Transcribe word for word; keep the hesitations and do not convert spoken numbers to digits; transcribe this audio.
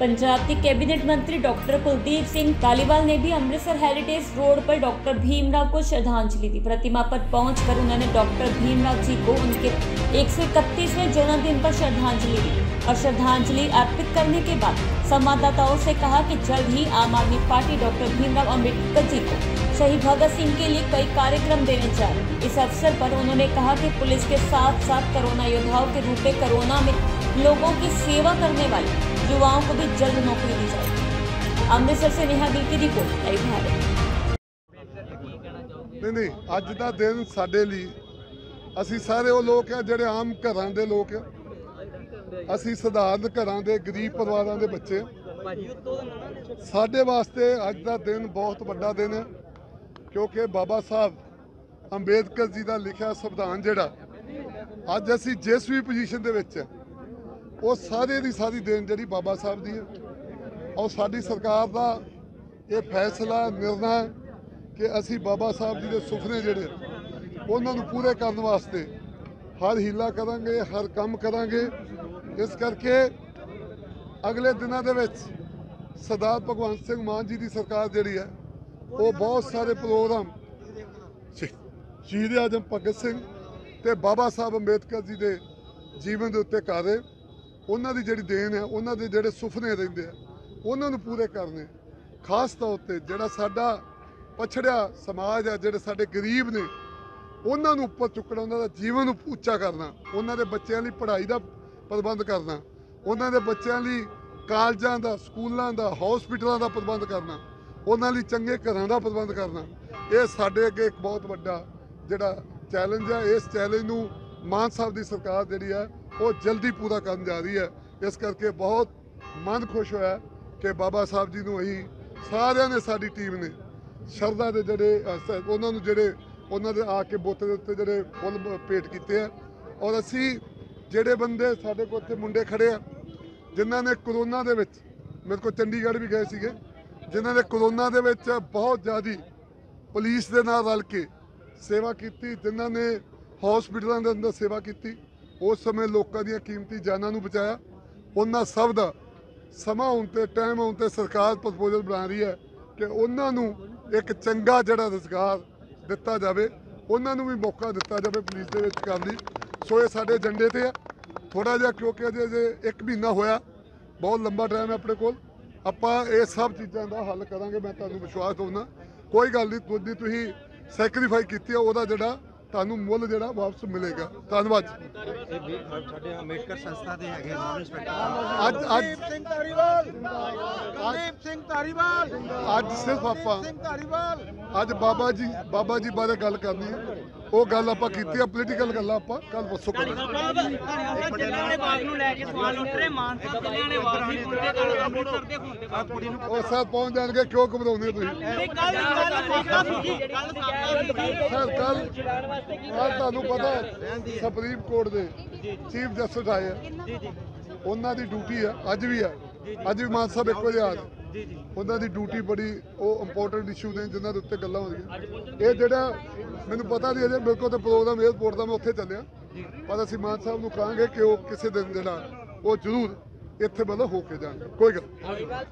पंजाब के कैबिनेट मंत्री डॉक्टर कुलदीप सिंह धालीवाल ने भी अमृतसर हेरिटेज रोड पर डॉक्टर भीमराव को श्रद्धांजलि दी। प्रतिमा पर पहुंचकर उन्होंने डॉक्टर भीमराव जी को उनके एक सौ इकतीसवें जन्मदिन पर श्रद्धांजलि दी और श्रद्धांजलि अर्पित करने के बाद संवाददाताओं से कहा कि जल्द ही आम आदमी पार्टी डॉक्टर भीमराव अम्बेडकर जी को शहीद भगत सिंह के लिए कई कार्यक्रम देने जा रही है। इस अवसर पर उन्होंने कहा कि पुलिस के साथ साथ कोरोना योद्धाओं के रूप में कोरोना में लोगों की सेवा करने वाले युवाओं को भी जल्द नौकरी दी जाएगी। अमृतसर से नेहा गिल की रिपोर्ट। नहीं नहीं अज का दिन साडे लई असीं सारे वो लोग हैं जिहड़े आम घरां दे लोग हैं, असी सधारण घरां दे गरीब परिवारां दे बच्चे। साडे वास्ते अज का दिन बहुत वड्डा दिन है क्योंकि बाबा साहब अंबेडकर जी का लिखा संविधान जिहड़ा अज असी जिस भी पोजीशन दे विच वो सारे की सारी देन जिहड़ी बाबा साहब दी है और साडी सरकार दा ये फैसला निर्णय कि असी बाबा साहब जी के सुपने जिहड़े उन्हां नूं पूरे करन वास्ते हर हीला करांगे, हर काम करांगे। इस करके अगले दिनों के सरदार भगवंत सिंह मान जी की सरकार जिहड़ी है वो बहुत सारे प्रोग्राम शहीद आजम भगत सिंह ते बाबा साहब अंबेडकर जी के जीवन के उत्ते कर रहे। उन्हां दी जिहड़ी देन है, उन्हां दे जिहड़े सुपने रहिंदे हैं उन्हां नूं पूरे करने। खास तौर पर जिहड़ा साडा पछड़िया समाज है, जिहड़े साडे गरीब ने उन्हां नूं उपर चुकना, उन्हां दा जीवन उच्चा करना, उन्हां दे बच्चों लई पढ़ाई दा प्रबंध करना, उन्होंने दे बच्चों लई कालजां दा, स्कूलों का, हॉस्पिटलों का प्रबंध करना, उन्होंने लई चंगे घरां दा प्रबंध करना। ये साडे अगे एक बहुत वड्डा जिहड़ा चैलेंज है। इस चैलेंज नूं मान साहब दी सरकार जिहड़ी है वो जल्दी पूरा करन जा रही है। इस करके बहुत मन खुश होया कि बाबा साहब जी नूं अहीं सारिआं ने साडी टीम ने शरदा दे जिहड़े उन्होंने नूं जिहड़े उन्हों दे आके बोते दे उत्ते जिहड़े फुल भेंट कीते है और असीं ਜਿਹੜੇ ਬੰਦੇ ਸਾਡੇ ਕੋਲ ਇੱਥੇ ਮੁੰਡੇ ਖੜੇ ਆ ਜਿਨ੍ਹਾਂ ਨੇ ਕੋਰੋਨਾ ਦੇ ਵਿੱਚ ਮੇਰੇ ਕੋਲ ਚੰਡੀਗੜ੍ਹ ਵੀ ਗਏ ਸੀਗੇ, ਜਿਨ੍ਹਾਂ ਨੇ ਕੋਰੋਨਾ ਦੇ ਵਿੱਚ ਬਹੁਤ ਜ਼ਿਆਦਾ ਪੁਲਿਸ ਦੇ ਨਾਲ ਰਲ ਕੇ ਸੇਵਾ ਕੀਤੀ, ਜਿਨ੍ਹਾਂ ਨੇ ਹਸਪੀਟਲਾਂ ਦੇ ਅੰਦਰ ਸੇਵਾ ਕੀਤੀ, ਉਸ ਸਮੇਂ ਲੋਕਾਂ ਦੀਆਂ ਕੀਮਤੀ ਜਾਨਾਂ ਨੂੰ ਬਚਾਇਆ। ਉਹਨਾਂ ਸਭ ਦਾ ਸਮਾਂ ਹੁਣ ਤੇ ਟਾਈਮ ਹੁਣ ਤੇ ਸਰਕਾਰ ਪ੍ਰਪੋਜ਼ਲ ਬਣਾ ਰਹੀ ਹੈ ਕਿ ਉਹਨਾਂ ਨੂੰ ਇੱਕ ਚੰਗਾ ਜਿਹੜਾ ਰੁਜ਼ਗਾਰ ਦਿੱਤਾ ਜਾਵੇ, ਉਹਨਾਂ ਨੂੰ ਵੀ ਮੌਕਾ ਦਿੱਤਾ ਜਾਵੇ ਪੁਲਿਸ ਦੇ ਵਿੱਚ ਕਰਨ ਦੀ। सो ये साढ़े एजेंडे ते है थोड़ा जहा क्योंकि अजे जे एक महीना होया बहुत लंबा टाइम है अपने को। आपां ये सब चीज़ों का हल करांगे, मैं तुहानूं विश्वास दऊंगा। कोई गल नहीं, तुहाडी तुसीं सैक्रीफाई कीती है उहदा जिहड़ा तुहानूं मुल जिहड़ा वापस मिलेगा। धन्नवाद। अज सिर्फ आपां अज बाबा जी बाबा जी बारे गल करनी है। ਉਹ ਗੱਲ ਆਪਾਂ ਕੀਤੀ ਆ, ਪੋਲੀਟੀਕਲ ਗੱਲਾਂ ਆਪਾਂ ਕੱਲ ਵਸੋ ਕਰਾਂਗੇ। ਉਹ ਸਰ ਪਹੁੰਚ ਜਾਣਗੇ, ਕਿਉਂ ਘਬਰਾਉਂਦੇ ਤੁਸੀਂ? ਸਰ ਕੱਲ ਤੁਹਾਨੂੰ ਪਤਾ ਸੁਪਰੀਮ ਕੋਰਟ ਦੇ ਚੀਫ ਜਸਟਿਸ ਆਏ ਆ, ਉਹਨਾਂ ਦੀ ਡਿਊਟੀ ਆ ਅੱਜ ਵੀ ਆ ਅੱਜ ਵੀ ਮਾਨ ਸਾਹਿਬ ਇੱਕ ਵਜੇ ਆ ਗਏ। उन्होंने ड्यूटी बड़ी वो इंपोर्टेंट इशू ने जिन्हों के उत्ते गल्लां हो रही। ये जो मैं पता नहीं अजय बिल्कुल तो प्रोग्राम एयरपोर्ट का मैं उत्थे चलिया, पर असीं मान साहब को कहांगे कि वो किसी दिन जो जरूर इत्थे मतलब होके जाएंगे। कोई गल